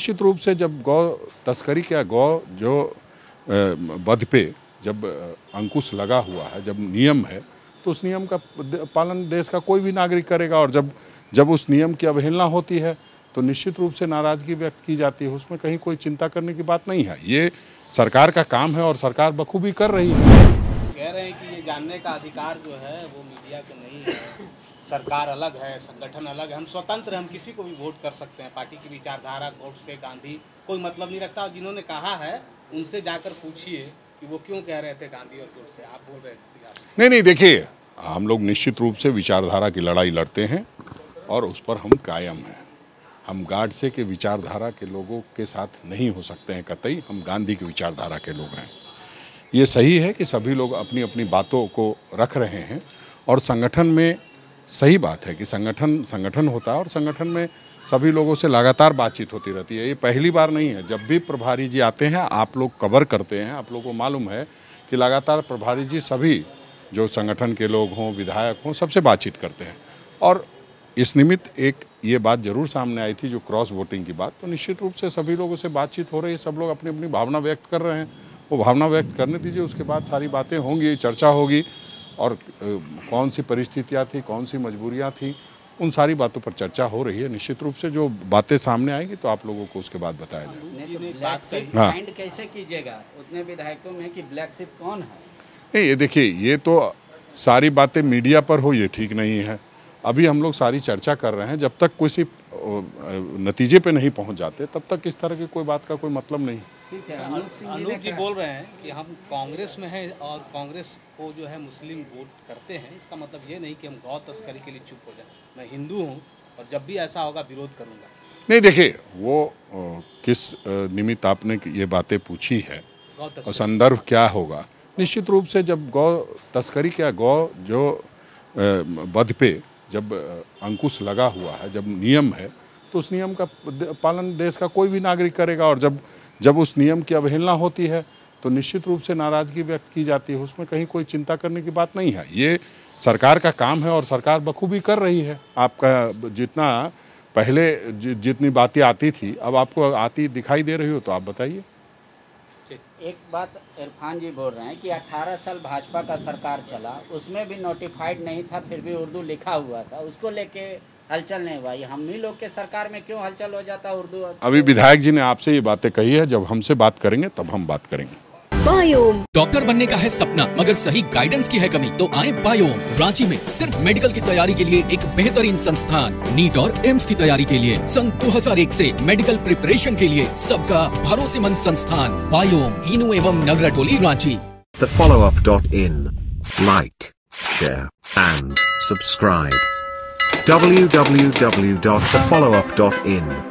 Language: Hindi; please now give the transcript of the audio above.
निश्चित रूप से जब गौ तस्करी क्या गौ जो वध पे जब अंकुश लगा हुआ है, जब नियम है, तो उस नियम का पालन देश का कोई भी नागरिक करेगा। और जब उस नियम की अवहेलना होती है तो निश्चित रूप से नाराज़गी व्यक्त की जाती है। उसमें कहीं कोई चिंता करने की बात नहीं है। ये सरकार का काम है और सरकार बखूबी कर रही है। कह रहे हैं कि ये जानने का अधिकार जो है वो मीडिया को नहीं है, सरकार अलग है, संगठन अलग है, हम स्वतंत्र हैं, हम किसी को भी वोट कर सकते हैं, पार्टी की विचारधारा वोट से गांधी कोई मतलब नहीं रखता। जिन्होंने कहा है उनसे जाकर पूछिए कि वो क्यों कह रहे थे गांधी और वोट से, आप बोल रहे थे। नहीं, देखिए हम लोग निश्चित रूप से विचारधारा की लड़ाई लड़ते हैं और उस पर हम कायम हैं। हम गाडसे के विचारधारा के लोगों के साथ नहीं हो सकते हैं कतई। हम गांधी की विचारधारा के लोग हैं। ये सही है कि सभी लोग अपनी अपनी बातों को रख रहे हैं और संगठन में सही बात है कि संगठन होता है और संगठन में सभी लोगों से लगातार बातचीत होती रहती है। ये पहली बार नहीं है। जब भी प्रभारी जी आते हैं आप लोग कवर करते हैं। आप लोगों को मालूम है कि लगातार प्रभारी जी सभी जो संगठन के लोग हों, विधायक हों, सबसे बातचीत करते हैं। और इस निमित्त एक ये बात जरूर सामने आई थी जो क्रॉस वोटिंग की बात, तो निश्चित रूप से सभी लोगों से बातचीत हो रही है। सब लोग अपनी अपनी भावना व्यक्त कर रहे हैं, वो भावना व्यक्त करने दीजिए। उसके बाद सारी बातें होंगी, चर्चा होगी और कौन सी परिस्थितियाँ थी, कौन सी मजबूरियाँ थी, उन सारी बातों पर चर्चा हो रही है। निश्चित रूप से जो बातें सामने आएंगी तो आप लोगों को उसके बाद बताया जाएगा। हाँ, कैसे कीजिएगा उतने विधायकों में कि ब्लैक शिप कौन है? नहीं, ये देखिए, ये तो सारी बातें मीडिया पर हो ये ठीक नहीं है। अभी हम लोग सारी चर्चा कर रहे हैं। जब तक किसी नतीजे पे नहीं पहुंच जाते तब तक इस तरह की कोई बात का कोई मतलब नहीं। ठीक है, अनूप जी बोल रहे हैं कि हम कांग्रेस में हैं और कांग्रेस को जो है मुस्लिम वोट करते हैं। इसका मतलब ये नहीं कि हम गौ तस्करी के लिए चुप हो जाए। मैं हिंदू हूँ और जब भी ऐसा होगा विरोध करूँगा। नहीं, देखिए वो किस निमित्त आपने ये बातें पूछी है और संदर्भ क्या होगा। निश्चित रूप से जब गौ तस्करी क्या गौ जो वध पे जब अंकुश लगा हुआ है, जब नियम है, तो उस नियम का पालन देश का कोई भी नागरिक करेगा। और जब उस नियम की अवहेलना होती है तो निश्चित रूप से नाराज़गी व्यक्त की जाती है। उसमें कहीं कोई चिंता करने की बात नहीं है। ये सरकार का काम है और सरकार बखूबी कर रही है। आपका जितना पहले जितनी बातें आती थी अब आपको आती दिखाई दे रही हो तो आप बताइए। एक बात इरफान जी बोल रहे हैं कि 18 साल भाजपा का सरकार चला, उसमें भी नोटिफाइड नहीं था, फिर भी उर्दू लिखा हुआ था, उसको लेके हलचल नहीं हुआ। हम ही लोग के सरकार में क्यों हलचल हो जाता उर्दू? अभी विधायक जी ने आपसे ये बातें कही है। जब हमसे बात करेंगे तब हम बात करेंगे। बायोम, डॉक्टर बनने का है सपना मगर सही गाइडेंस की है कमी, तो आए बायोम। रांची में सिर्फ मेडिकल की तैयारी के लिए एक बेहतरीन संस्थान। नीट और एम्स की तैयारी के लिए सन 2001 से मेडिकल प्रिपरेशन के लिए सबका भरोसेमंद संस्थान बायोम, हीनू एवं नगराटोली, Ranchi. The followup.in, like, share and subscribe. www.thefollowup.in